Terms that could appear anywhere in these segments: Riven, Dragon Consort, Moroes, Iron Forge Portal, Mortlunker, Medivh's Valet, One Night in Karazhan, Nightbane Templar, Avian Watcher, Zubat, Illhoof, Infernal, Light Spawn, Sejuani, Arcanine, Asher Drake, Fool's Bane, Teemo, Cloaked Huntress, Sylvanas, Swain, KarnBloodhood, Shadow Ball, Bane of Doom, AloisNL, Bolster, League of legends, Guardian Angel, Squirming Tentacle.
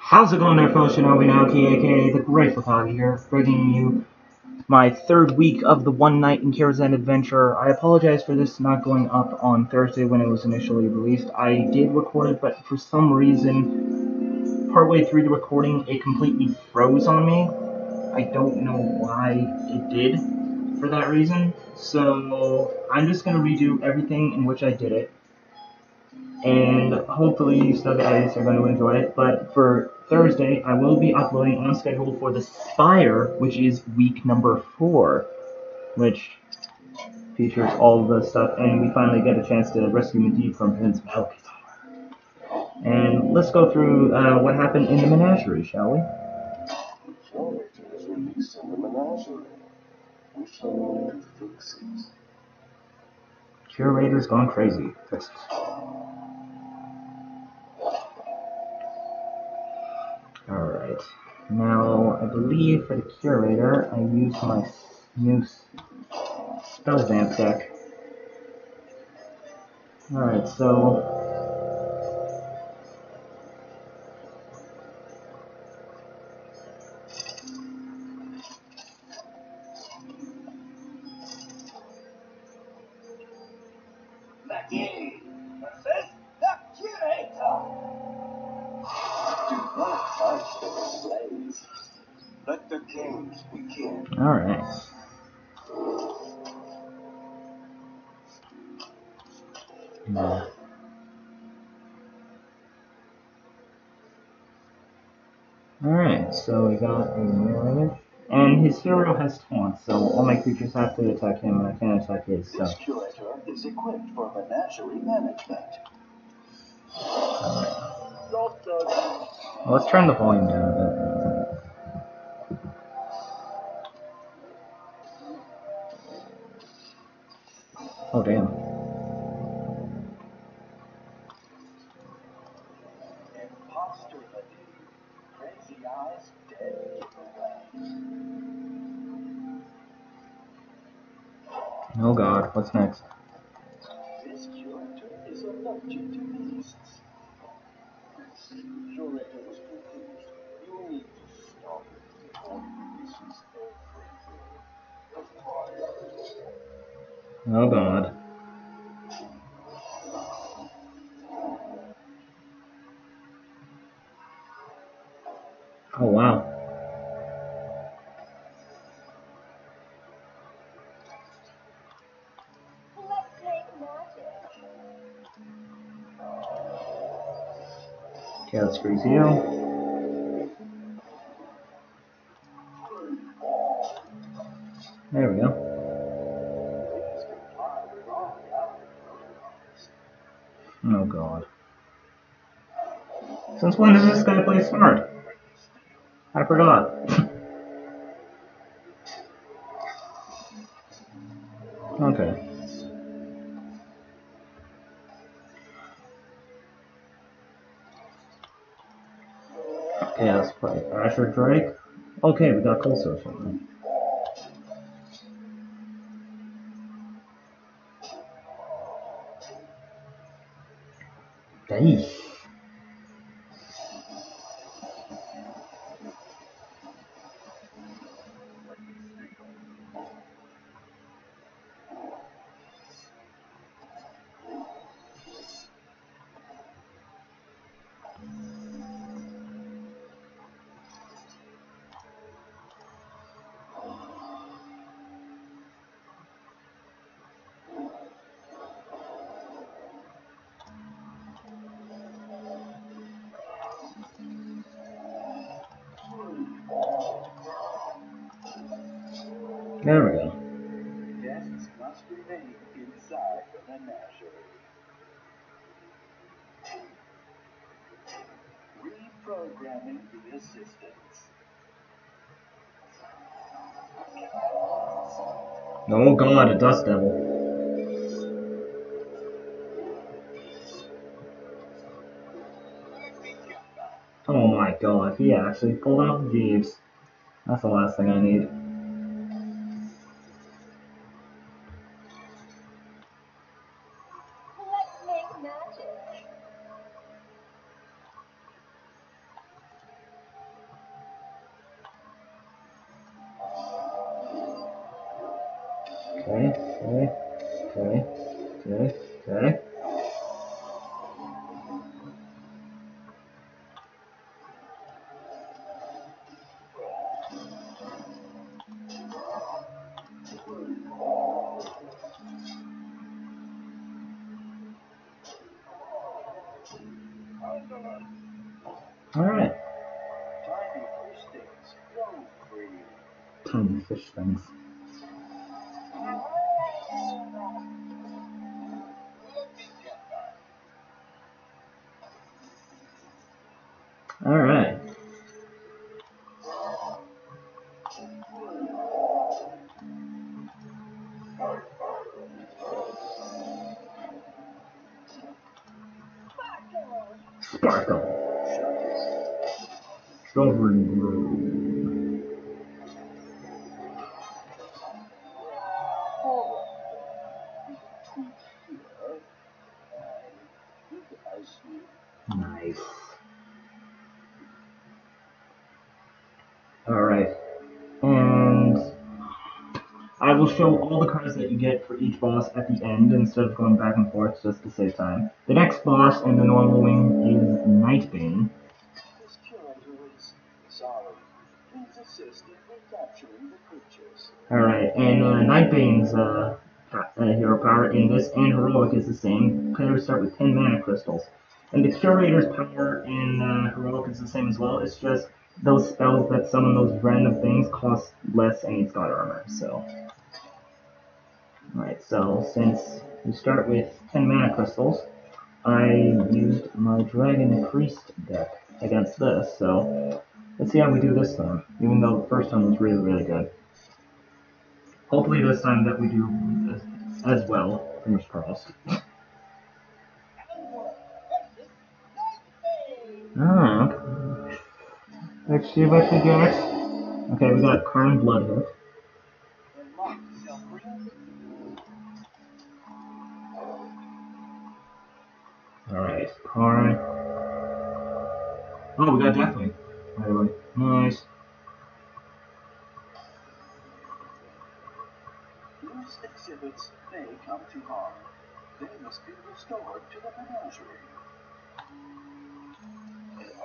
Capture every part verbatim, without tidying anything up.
How's it going, there, folks? Shinobi Naoki, aka The Great Astral, here, bringing you my third week of the One Night in Karazhan adventure. I apologize for this not going up on Thursday when it was initially released. I did record it, but for some reason, partway through the recording, it completely froze on me. I don't know why it did for that reason, so I'm just going to redo everything in which I did it. And hopefully you still guys are going to enjoy it, but for Thursday, I will be uploading on schedule for the Spire, which is week number four, which features all the stuff, and we finally get a chance to rescue Medivh from Prince Malchezaar. And let's go through uh, what happened in the menagerie, shall we? Curator is releasing the menagerie. We shall only fix it. Curator's gone crazy. Fix it. Alright, now I believe for the Curator, I used my new spell vamp deck. Alright, so got a mirror image, and his hero has taunt, so all my creatures have to attack him, and I can't attack his. So. This Curator is equipped for menagerie management. Right. Well, let's turn the volume down a bit. Oh damn. Oh god, what's next? This Curator is a subject to beasts. Curator was confused. You need to stop it before he misses everything. Oh god. Oh wow. Okay, let's freeze you. There we go. Oh god. Since when does this guy play smart? I forgot. Okay. Okay, let's play Asher Drake. Okay, we got Cold Surge on him. Dang. There we go. Guests must remain inside the menagerie. Reprogramming the assistance. Oh god, a dust devil. Oh my god, he actually pulled out the Jeeves. That's the last thing I need. okay, okay, okay, okay. Things. All right. Sparkle. Sovereign Road. Show all the cards that you get for each boss at the end instead of going back and forth just to save time. The next boss in the normal wing is Nightbane. This curator is sorry. Please assist in recapturing the creatures. Alright, and uh, Nightbane's uh, hero power in this and heroic is the same. Players start with ten mana crystals. And the curator's power in uh, heroic is the same as well. It's just those spells that summon those random things cost less and it's got armor, so. Alright, so since we start with ten mana crystals, I used my Dragon Priest deck against this, so let's see how we do this time, even though the first time was really, really good. Hopefully this time that we do this as well, fingers crossed. Oh, okay. Let's see what we get. Okay, we got KarnBloodhood. Alright, Karn. Oh, we got Deathwing. By the way. Nice. These exhibits may come to harm. They must be restored to the menagerie.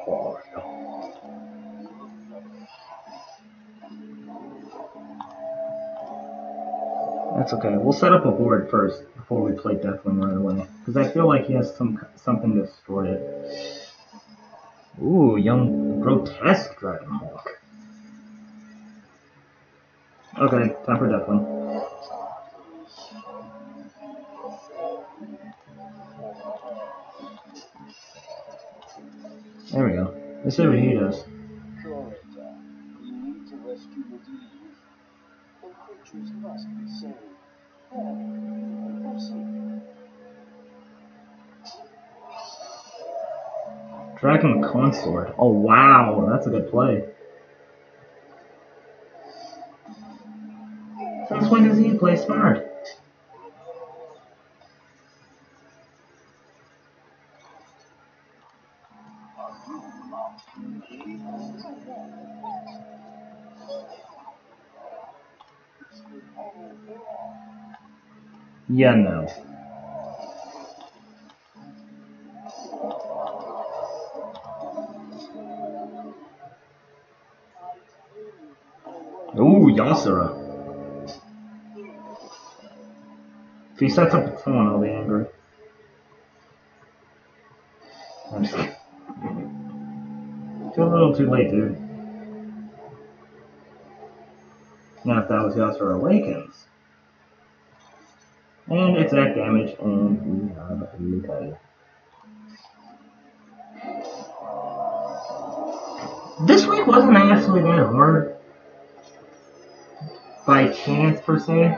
Oh, no. That's okay. We'll set up a board first. Before we play Deathwing right away, because I feel like he has some something to destroy it. Ooh, young grotesque Dragonhawk. Okay, time for Deathwing. There we go. Let's see what he does. Curator, we need to rescue Medivh. The creatures must be saved. Yeah. Dragon Consort. Oh wow, that's a good play. Since when does he play smart? Yeah, no. Ooh, Yasuo. If he sets up a phone, I'll be angry. I'm just kidding. It's a little too late, dude. Now, if that was Yasuo Awakens. And it's attack damage, and we have a new guy. This week wasn't actually that hard. By chance, per se.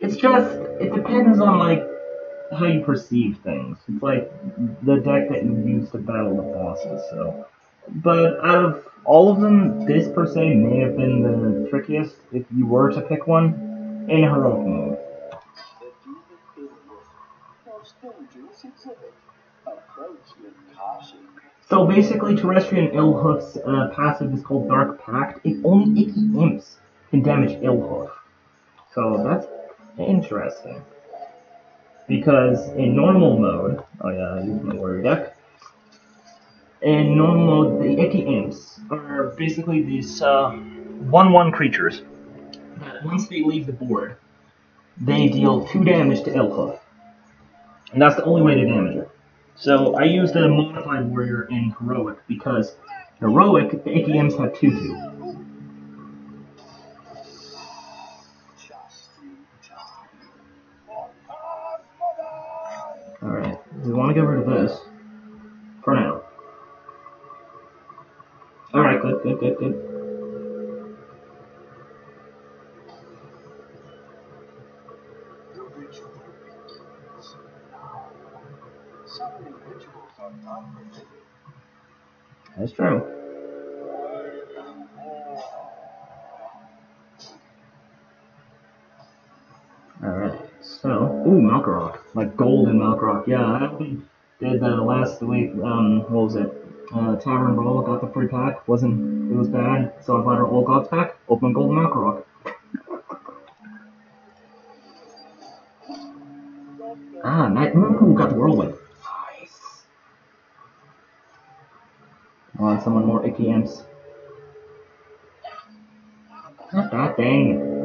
It's just, it depends on, like, how you perceive things. It's like the deck that you use to battle the bosses, so. But out of all of them, this per se may have been the trickiest if you were to pick one in heroic mode. So basically, Terrestrian Illhoof's uh, passive is called Dark Pact. It only Icky Imps can damage Illhoof. So that's interesting. Because in normal mode, oh yeah, I use my warrior deck. In normal mode, the Icky Imps are basically these one one uh, creatures that once they leave the board, they deal two damage to Illhoof. And that's the only way to damage it. So I used a modified warrior in heroic because heroic, the Icky Imps have two two. Alright, we want to get rid of this for now. Alright, good, good, good, good. That's true. Alright, so, ooh, Malcarock. Like golden Malcarock, yeah, I did that last week, um, what was it, uh, Tavern Brawl, got the free pack, wasn't, it was bad, so I bought our old gods pack, open golden Malcarock. Ah, nice, ooh, got the whirlwind. Nice. Oh, someone more Icky Imps. Not that thing.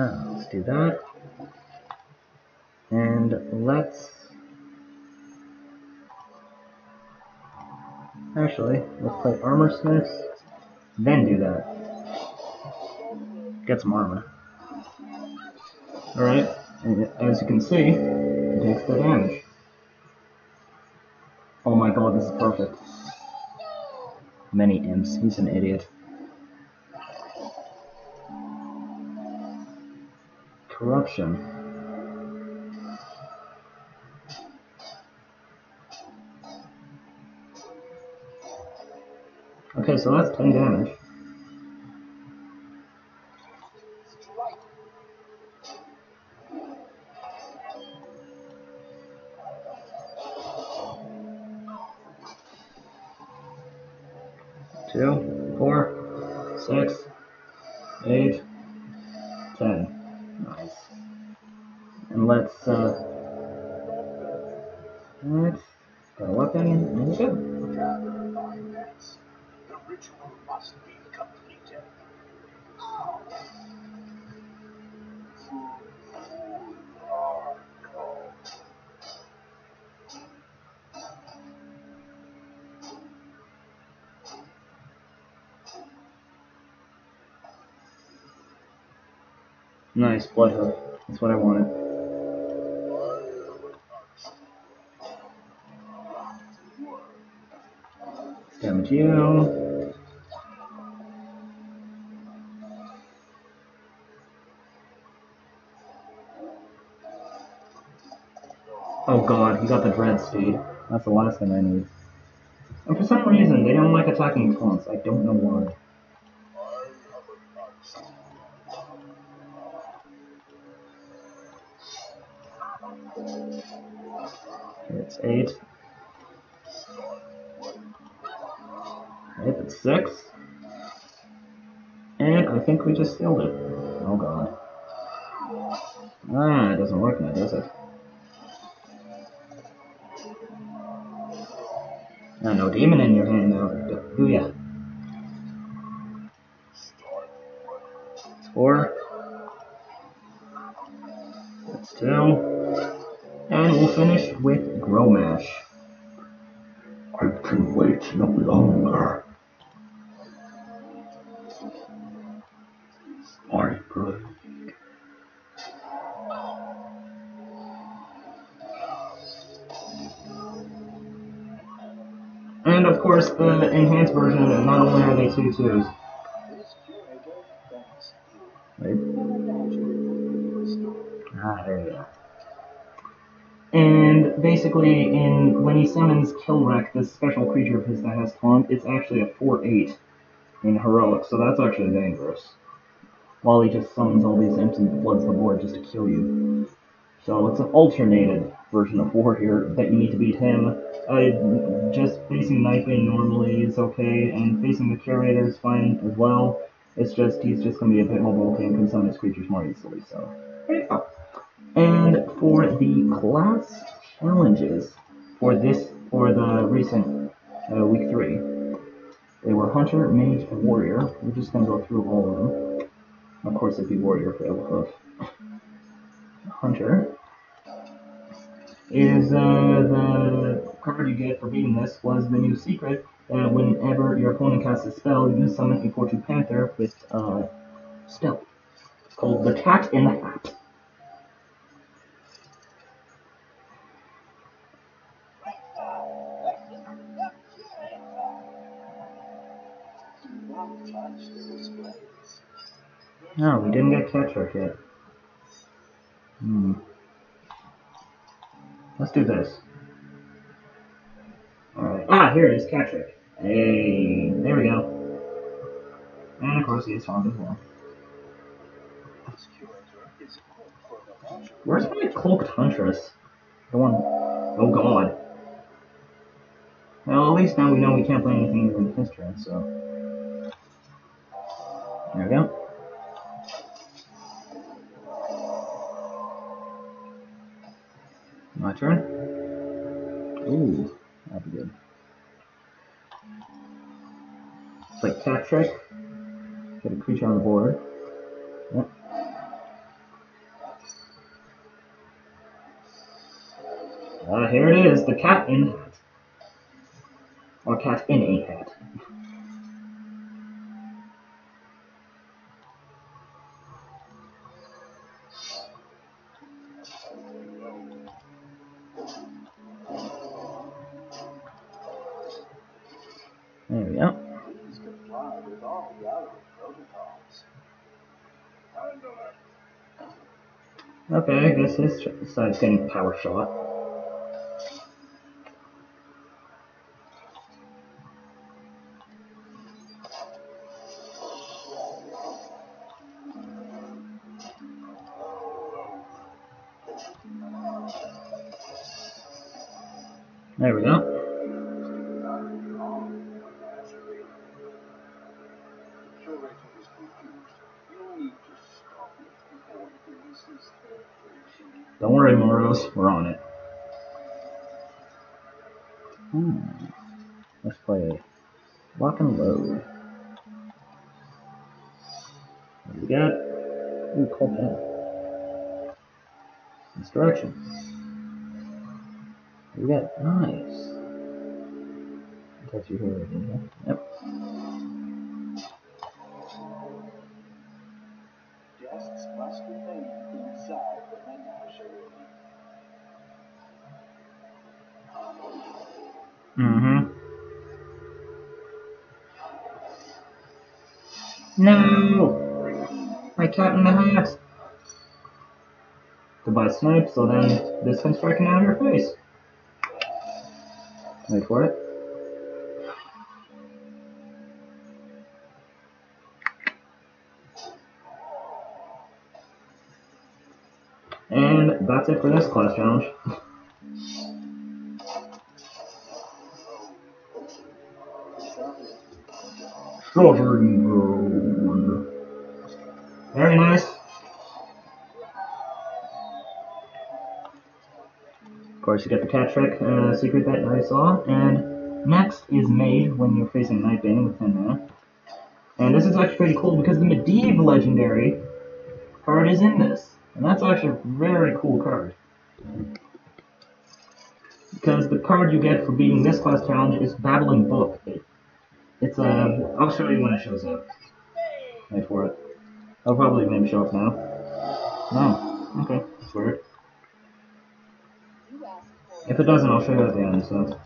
Oh, let's do that, and let's, actually, let's play Armorsmith, then do that, get some armor. Alright, and as you can see, it takes the damage. Oh my god, this is perfect. Many imps, he's an idiot. Corruption. Okay, so that's ten damage. Two, four, six, eight, ten. Nice. And let's, uh, let's get a weapon and go. The ritual must be completed. Nice, Bloodhood. That's what I wanted. Damage you. Oh god, he got the Dreadsteed. That's the last thing I need. And for some reason, they don't like attacking taunts. I don't know why. It's eight. Right, it's six. And I think we just sealed it. Oh god. Ah, it doesn't work now, does it? Ah, no demon in your hand now. Oh yeah. It's four. That's two. And we'll finish with Gromash. I can wait no longer. I pray. And of course, the enhanced version, and not only are they two twos. Ah, there we go. And basically, in when he summons Kilrek, this special creature of his that has taunt, it's actually a four eight in heroic, so that's actually dangerous. While he just summons all these imps and floods the board just to kill you. So it's an alternated version of war here that you need to beat him. Uh, just facing Nightbane normally is okay, and facing the Curator is fine as well. It's just, he's just going to be a bit more bulky and can summon his creatures more easily, so there you go. And for the class challenges for this, for the recent uh, week three, they were Hunter, Mage, and Warrior. We're just going to go through all of them. Of course, it'd be Warrior for Illhoof. Hunter is uh, the card you get for beating this was the new secret. Uh, whenever your opponent casts a spell, you summon a four two panther with uh, stealth. It's called the Cat in the Hat. No, we didn't get Cat Trick yet. Hmm. Let's do this. Alright. Ah, here it is, Cat Trick. Hey, there we go. And of course he is fond as well. Where's my Cloaked Huntress? The one. Oh god. Well, at least now we know we can't play anything in his turn, so. There we go. My turn? Ooh, that'd be good. It's like Cat Trick. Get a creature on the board. Yep. Uh, here it is, the Cat in Hat. Or Cat in a Hat. There we go. Okay, I guess his side's getting power shot. There we go. Don't worry, Moroes, we're on it. Hmm. Let's play Lock and Load. What do we got? Ooh, cold pen. Instruction. We got knives. That's your hero, didn't you? Yep. Guests must remain inside the menagerie. Mm-hmm. No! My Cat in the Hat! Goodbye, Snipe, so then this one's striking out of your face. Wait for it. That's it for this class challenge. Very nice. Of course, you get the Cat Trick uh, secret that I saw. And next is Mage when you're facing Nightbane with ten mana. And this is actually pretty cool because the Medivh legendary card is in this. And that's actually a very cool card. because the card you get for beating this class challenge is Babbling Book. It, it's a... I'll show you when it shows up. Wait for it. I'll probably maybe show up now. No. Okay. That's weird. If it doesn't, I'll show you at the end, so...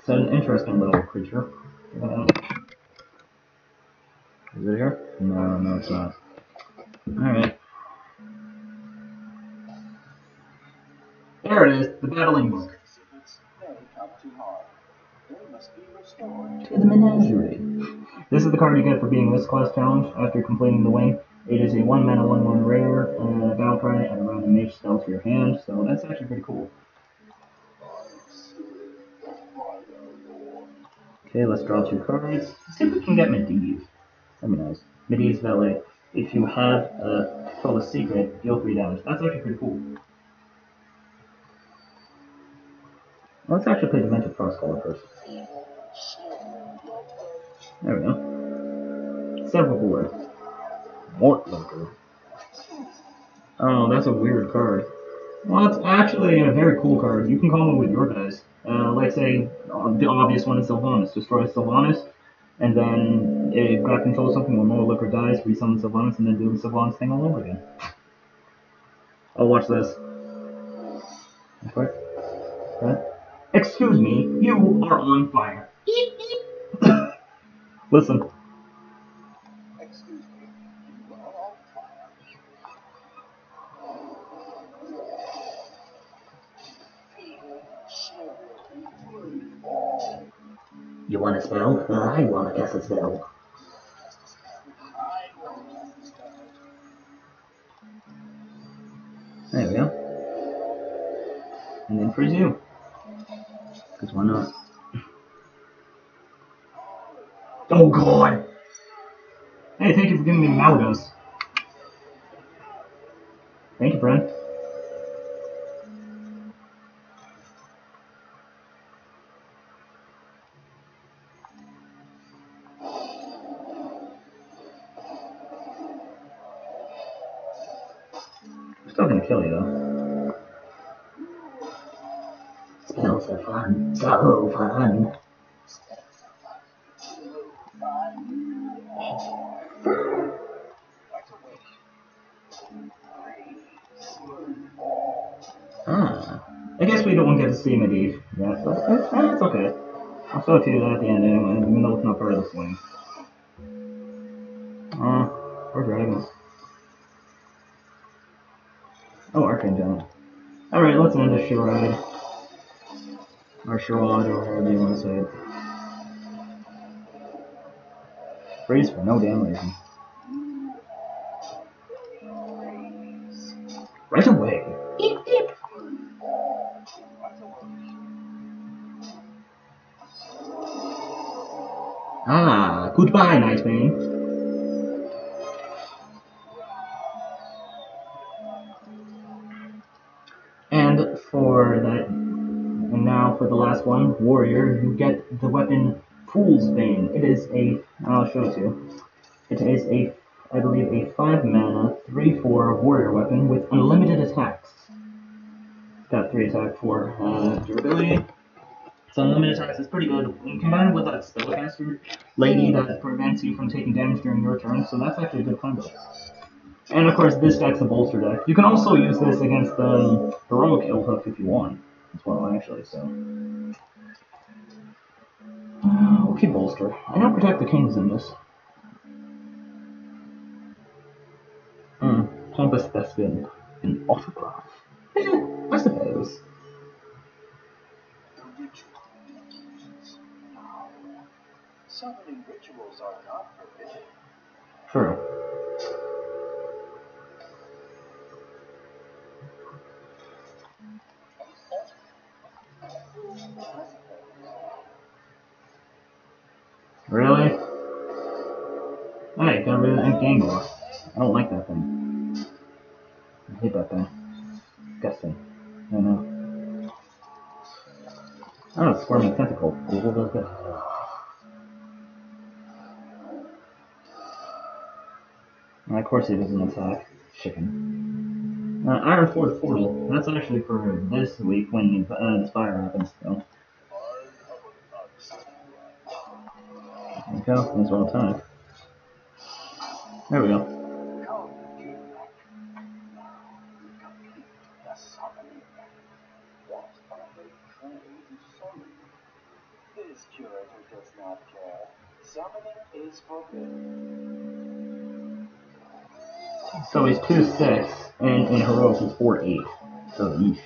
It's an interesting little creature. Um, is it here? No, no, it's not. Alright. There it is, the Babbling Book. To the menagerie. This is the card you get for being this class challenge after completing the wing. It is a one mana, one one rare, and a battle cry, and a random mage spell to your hand, so that's actually pretty cool. Okay, let's draw two cards. Let's see if we can get Medivh. That'd be nice. Medivh's Valet. If you have a Flawless Secret, deal three damage. That's actually pretty cool. Let's actually play Demented Frost Caller first. There we go. Several board. Mortlunker. Oh, that's a weird card. Well, it's actually a very cool card. You can call it with your guys. Uh, like, say, the obvious one is Sylvanas. Destroy Sylvanas, and then it got control of something when Mortlunker dies, resummon Sylvanas, and then do the Sylvanas thing all over again. Oh, watch this. Okay. Okay. Excuse me, you are on fire. Beep, beep. Listen. Excuse me, you are on fire. You want a spell? Well, I want to cast a spell. There we go. And then freeze you. Because why not? Oh god! Hey, thank you for giving me Moroes. Thank you, friend. I'm still gonna kill you, though. Spells are fun, so fun. Ah, I guess we don't get to see Medivh. Yeah, so it's, it's okay. I'll show it to you at the end anyway, even though it's not part of the swing. Ah, uh, or dragons. Oh, Arcanine. All right, let's end this charade. Or charade, or however you want to say it. Freeze for no damn reason. Right away! Eep, eep. Ah, goodbye, Nightbane. And for that... And now for the last one, Warrior, you get the weapon Fool's Bane. It is a, I'll show it to you, it is a, I believe, a five mana, three four warrior weapon with unlimited attacks. It's got three attack, four uh, durability. So unlimited attacks is pretty good. And combined with that Spellcaster Lady that prevents you from taking damage during your turn, so that's actually a good combo. And of course, this deck's a Bolster deck. You can also use this against the um, Heroic Illhoof if you want. As well, actually, so. Uh, we'll keep Bolster. I don't protect the kings in this. Hmm, Pompous Thespian. An autograph. Eh, I suppose. Summoning rituals are not forbidden. True. Really? Alright, got rid of that gang lock. I don't like that thing. I hate that thing. Disgusting. I know. Oh, it's squirming tentacle. And of course he doesn't attack. Chicken. Uh, Iron Forge Portal. That's actually for this week when the, uh, the fire happens, though. There we go. That's all the time. There we go. This curator does not care. Summoning is forbidden. So he's two six, and in heroics is four eight. So yeesh.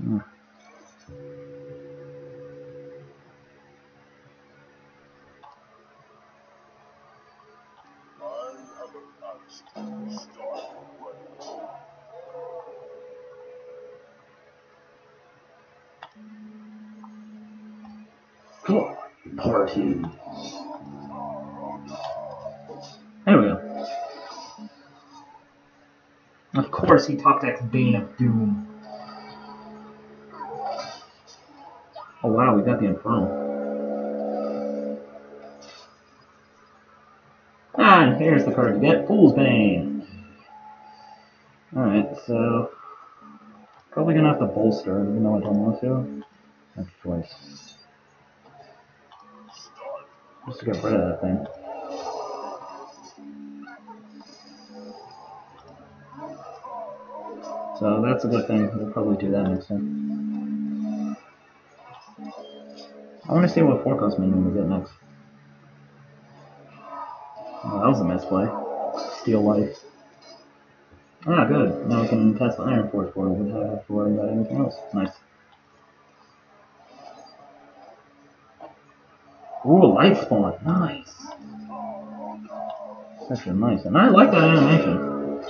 Hmm. Party. There we go. Of course he top decks Bane of Doom. Oh wow, we got the Infernal. Ah, and here's the card you get, Fool's Bane. Alright, so probably gonna have to bolster, even though I don't want to. That's a choice. Just to get rid of that thing. So that's a good thing, we'll probably do that next time. I want to see what forecast menu we get next. Oh, that was a misplay. Steal life. Ah, good. Now we can test the Iron Forge Portal without having to worry about anything else. Nice. Ooh, light spawn, nice. That's actually nice, and I like that animation.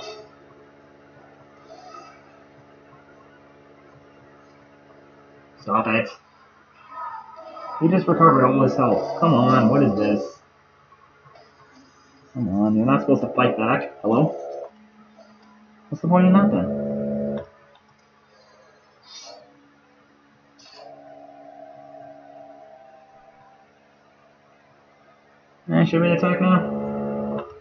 Stop it. He just recovered all his health. Come on, what is this? Come on, you're not supposed to fight back. Hello? What's the point of that then? Should we attack now?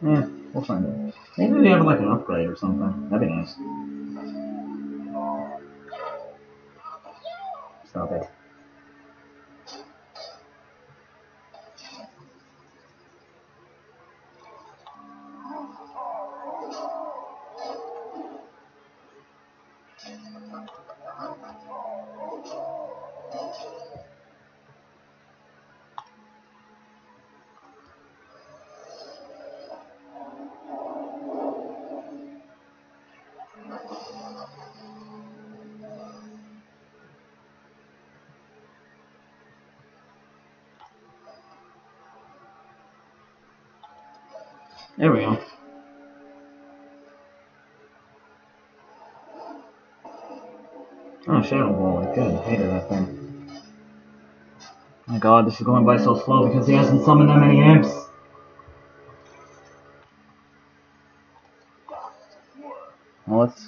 Eh, we'll find out. Maybe we have like an upgrade or something. That'd be nice. Stop it. There we go. Oh, Shadow Ball. Good. Hated that thing. My god, this is going by so slow because he hasn't summoned that many imps. Well, let's...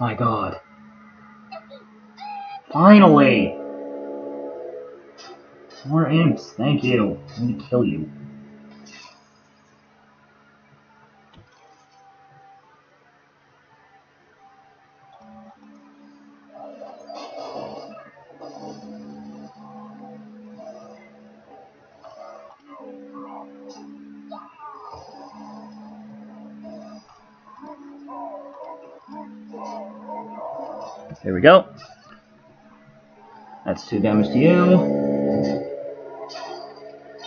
My god. Finally! More imps, thank you. I'm gonna kill you. Here we go. That's two damage to you.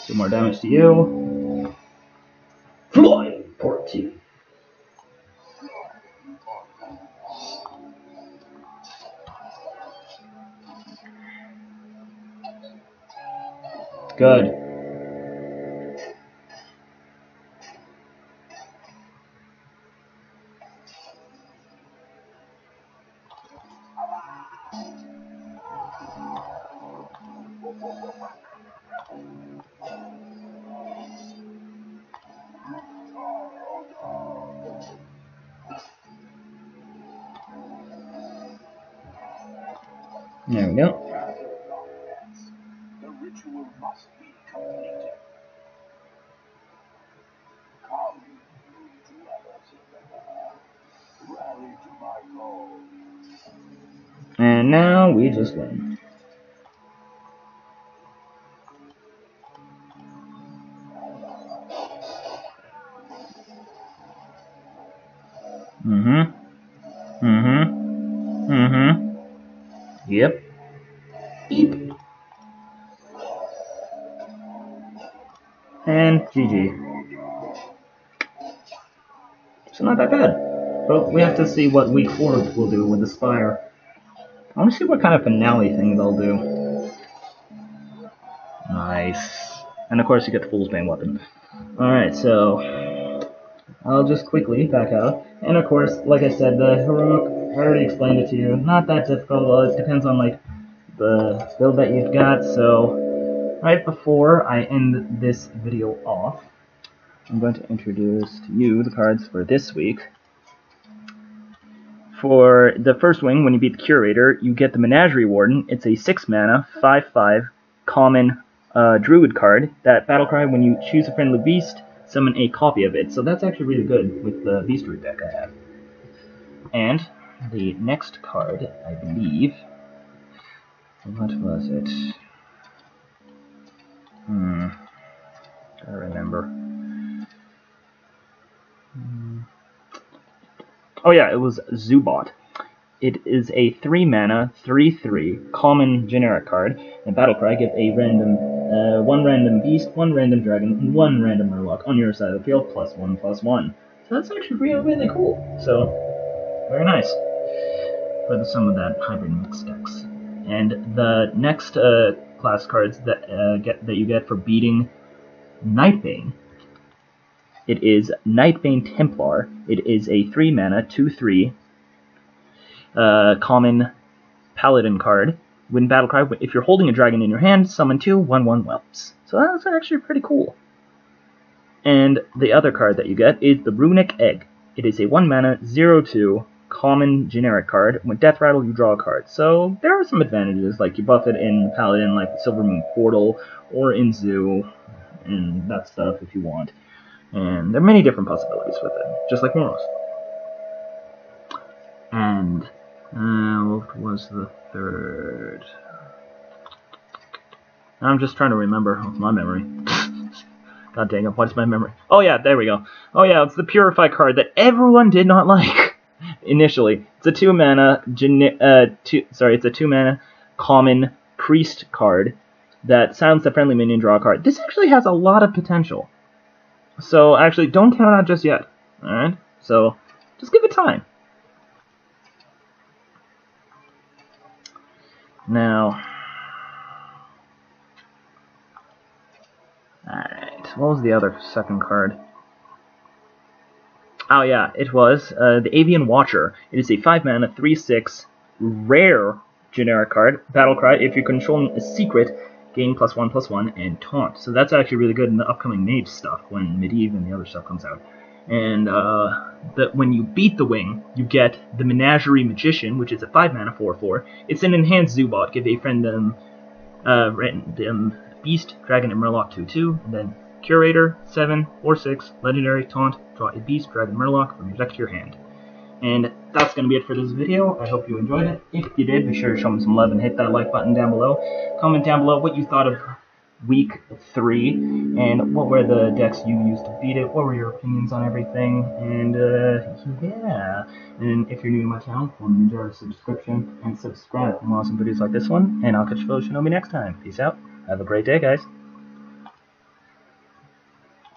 Two more damage to you. Flying fourteen. Good. There we go. And now we just win. Mm-hmm. Mm-hmm. Mm-hmm. Yep. Beep. And G G. So not that bad. But we have to see what week four will do with the Spire. I want to see what kind of finale thing they'll do. Nice. And of course you get the Fool's Bane weapon. Alright, so I'll just quickly back out. And of course, like I said, the heroic, I already explained it to you. Not that difficult, well, it depends on like the build that you've got. So right before I end this video off, I'm going to introduce to you the cards for this week. For the first wing, when you beat the Curator, you get the Menagerie Warden. It's a six mana, five five, common uh, druid card. That battlecry, when you choose a friendly beast, summon a copy of it. So that's actually really good with the beastry deck I have. And the next card, I believe... What was it? Hmm... I remember. Hmm... Oh yeah, it was Zubat. It is a three mana, three three, common generic card. And battlecry, give a random, uh, one random beast, one random dragon, and one random murloc on your side of the field, plus one, plus one. So that's actually really, really cool. So, very nice for some of that hybrid mix decks. And the next uh, class cards that uh, get that you get for beating Nightbane. It is Nightbane Templar. It is a three mana, two three, uh, common paladin card. When battlecry, if you're holding a dragon in your hand, summon two, one one whelps. So that's actually pretty cool. And the other card that you get is the Runic Egg. It is a one mana, zero two, common generic card. When death rattle, you draw a card. So there are some advantages, like you buff it in paladin, like the Silvermoon Portal, or in Zoo, and that stuff if you want. And there are many different possibilities with it, just like Moroes. And uh, what was the third? I'm just trying to remember oh, my memory. God dang it, what's my memory? Oh yeah, there we go. Oh yeah, it's the Purify card that everyone did not like initially. It's a two mana, uh, two, sorry, it's a two mana common priest card that sounds the friendly minion draw a card. This actually has a lot of potential. So, actually, don't count out just yet, alright? So, just give it time. Now, alright, what was the other second card? Oh, yeah, it was uh, the Avian Watcher. It is a five mana, three six, rare generic card. Battlecry, if you're controlling a secret, gain plus one, plus one, and taunt. So that's actually really good in the upcoming mage stuff when Medivh and the other stuff comes out. And uh, that when you beat the wing, you get the Menagerie Magician, which is a five mana four four. It's an enhanced Zubat. Give a friendom uh, random beast, dragon, and murloc two two. And then Curator, seven or six, legendary, taunt, draw a beast, dragon, murloc from your deck to your hand. And that's going to be it for this video. I hope you enjoyed it. If you did, be sure to show me some love and hit that like button down below. Comment down below what you thought of week three, and what were the decks you used to beat it, what were your opinions on everything, and uh, yeah. And if you're new to my channel, please enjoy a subscription and subscribe for more awesome videos like this one, and I'll catch you with Shinobi next time. Peace out. Have a great day, guys.